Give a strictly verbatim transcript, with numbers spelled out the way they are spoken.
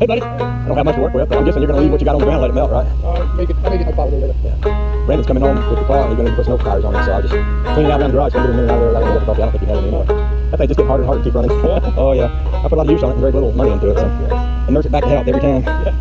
Hey buddy, I don't have much to work with, but I'm guessing you're going to leave what you got on the ground and let it melt, right? Uh, make it, I may get my car a little later. Yeah. Brandon's coming home with the car and he's going to put snow fires on it, so I just clean it out around the garage, so I'm going to get it out of there, I don't know, I don't think you have any more. That thing just gets harder and harder to keep running. Oh yeah, I put a lot of use on it and very little money into it, so I nurse it back to health every time. Yeah.